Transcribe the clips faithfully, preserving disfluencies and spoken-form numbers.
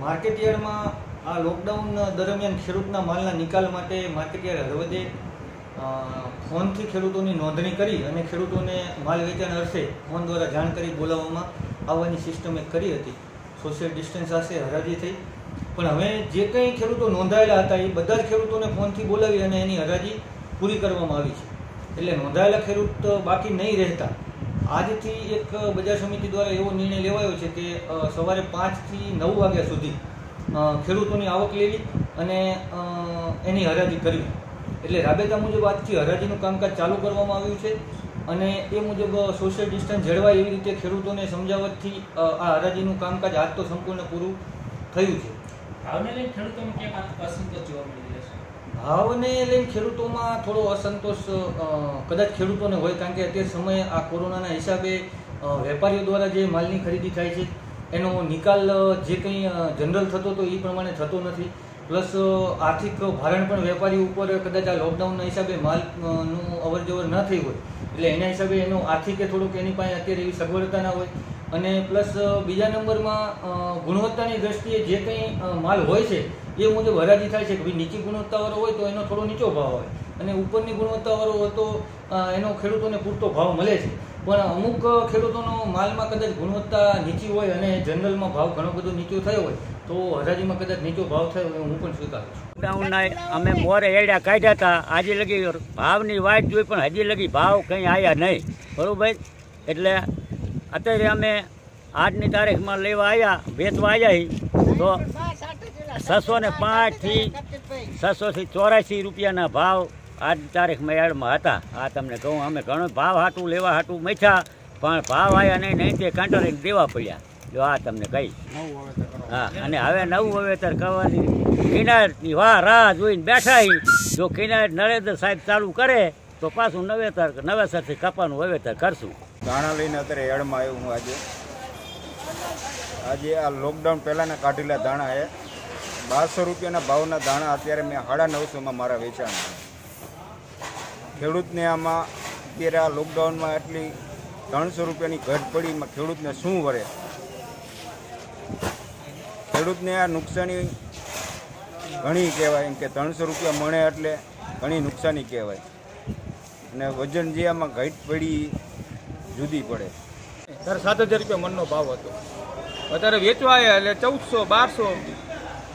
Market yard में आ lockdown दरमियान खेडूतना मालना निकाल माटे मार्केट यार्ड हरवदे फोन थी खेडूतोनी नोंधणी करी अने खेडूतोने माल वेचाण अर्थे फोन द्वारा जाण करी बोलाववामां आववानी सिस्टम एक करी हती। सोशियल डिस्टन्स आसे हराजी थई, पण हवे जे कंई खेडूतो नोंधायेला हता ए बधा ज खेडूतोने फोन थी बोलावी अने एनी हराजी पूरी करवामां आवी छे। एटले नोंधायेला खेडूत बाकी नहीं रहेता। आज थी एक बजार समिति द्वारा एवो निर्णय लेवायो छे के सवारे पांच थी नौ वाग्या सुधी खेडूतोनी आवक लेवी अने एनी हराजी करी। एटले राबेता मुजब आजथी हराजीनुं कामकाज चालू करवामां आव्युं छे अने ए मुजब सोशियल डिस्टन्स जळवाय एवी रीते खेडूतोने समजावटथी आ हराजीनुं कामकाज आज तो संपूर्ण पूरुं थयुं छे। भावने लईने खेडूतोमां क्यांक असंतोष जोवा मळी रह्यो छे। भावने लईने खेडूतोमां थोड़ो असंतोष कदाच खेडूतोने होय, कारण के अत्यार समय आ कोरोनाना हिसाबे वेपारीओ द्वारा जे मालनी खरीदी थाय छे एनो निकाल जे कंई जनरल थतो तो ए प्रमाणे थतो नथी, प्लस आर्थिक भारण पण वेपारी उपर कदाच आ लॉकडाउनना हिसाबे मालनुं अवरजवर न थई होय एटले एना हिसाबे एनो आर्थिके थोडोक एनी पासे अत्यार एवी सगवडता न होय अने प्लस बीजा नंबरमां गुणवत्तानी दृष्टिए जे कंई माल होय छे ए मुजब हराजी थाय छे के नीची गुणवत्तावाळो होय तो एनो थोड़ो नीचो भाव होय अने उपरनी गुणवत्तावाळो होय तो एनो खेडूतोने पूरतो भाव मळे छे, पण अमुक खेडूतोनो मालमां कदाच गुणवत्ता नीची होय अने जनरलमां भाव घणो बधो नीचो थयो होय तो हराजीमां कदाच नीचो भाव थयो होय हुं पण स्वीकारुं छुं। लॉकडाउनना अमे मोरे एड्या काढ्या हता, आज लगी भावनी वाट जोई पण हजी लगी भाव कंई आव्या नहीं, बरोबर। एटले अत्यारे अमे आजनी तारीख में लेवा आया वेचवा आया तो सौ ने पांच थी सौ थी चौरासी रुपयाना भाव आज तारीख में यार्ड में था। आ तमने कहूँ अमे घणो भाव हाटू लेवा हाटू मैछा पण भाव आया नहीं नहीं ते कांटोने देवा पड्या। जो आ तमने कही हाँ अने हवे नवुं वावेतर करवानी किनारनी वाह राह जोईने बैठा ही। जो किनार नरेंद्र साहेब चालू करे तो पाछुं नवेतर नवेसरथी कपासनुं वावेतर करशुं। दाणा लईने अत्यारे यार्डमां आव्यो हुं। आजे आजे आ लॉकडाउन पहलाना काढेला दाणा है बार सौ रुपयाना भावना दाणा अत्यारे मैं साढ़ा नौ सौ में मारा वेचाण खेडूतने आमां अत्यारे आ लॉकडाउन में आटली त्रण सौ रुपयानी घट पड़ी में खेडूतने शुं वरे। खेडूतने आ नुकसानी घणी कहेवाय के त्रण सौ रुपया मणे एटले घणी नुकसानी कहेवाय अने वजन जे आमां घट पड़ी जुदी पड़े। तर सात हज़ार रुपया मन ना भाव हतो, अत्यारे वेचवा एटले चौदह सौ बार सौ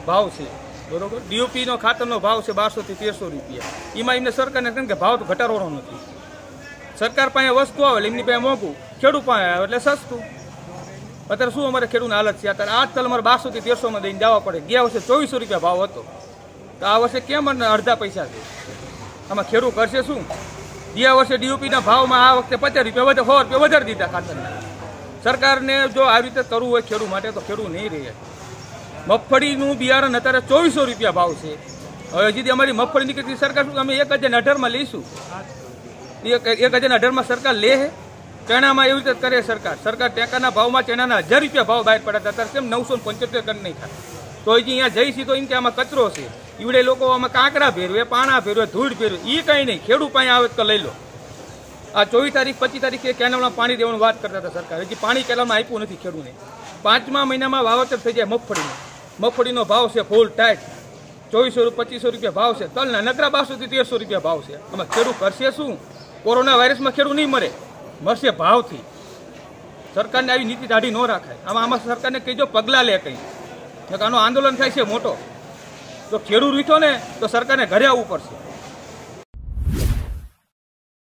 भाव से, बराबर। डीओपी नो खातर नो भाव से बार सौ थी तेर सौ रुपया। एमां एमने सरकार ने कहें के भाव तो घटाड़वानो नथी, सरकार पासे वस्तु आवे एमनी पासे मोंघू, खेडूत पासे आवे एटले सस्तु। अत्यारे शुं अमारे खेडूतनी हालत छे, अत्यारे आजकल अमारे बार सौ थी तेर सौ में दईने जावा पड़े। गया वर्षे चौवीस सौ रुपया भाव हतो तो आ वर्षे केम अर्धा पैसा छे, आमां खेडूत करशे शुं? गया वर्षे डीओपी भाव में आ वक्त पचास रुपया सौ रुपया वधारी दीधा खातर। सरकार ने जो आ रीते करवू हो खेडू माटे तो खेडू नहीं रहे। मगफळीनुं बियारण अत्यारे चौवीस सौ रुपया भाव छे, हवे हजी अमारी मगफळी निकळती सरकार शुं अमे एक हज़ार अठार में लईशुं? एक हज़ार अठार में सरकार ले है चणा में एवी रीते करे सरकार। सरकार टेकाना भाव में चणाना हज़ार रुपया भाव बहार पड्या हता, अत्यारे केम नौ सौ पंचोतेर कर नहीं था। तो हजी अहींया जई छी तो एम के आमां कचरो छे, ईवड़े लोग आम कांकरा फेरवे पाणा फेरवे धूड़ फेरवे ई कहीं नहीं, खेडू पाए आवे तो लई लो। आ चौवीस तारीख पच्चीस तारीखे केनालमां पाणी देवानी वात करता था सरकार, हजी पाणी केनालमां आप्युं नथी खेडूने। पांचमा महीनामां वावतर थई जाय मगफळीनो, मगफळीनो भाव छे फूल टाइट चौवीस सौ पच्चीस सौ रुपया भाव छे। तलना नकरा बारसो थी तेरसो रुपया भाव छे, आमां खेडू करशे शुं? कोरोना वायरस में खेडू नहीं मरे, मरशे भावथी। सरकार ने आवी नीति दाढ़ी न राखाय, आमां आमां सरकार ने कहीजो पगलां ले कहीं नकार आंदोलन थाय छे मोटो। तो खेडू रीठो ने तो सरकार ने घरे आवવું પડશે।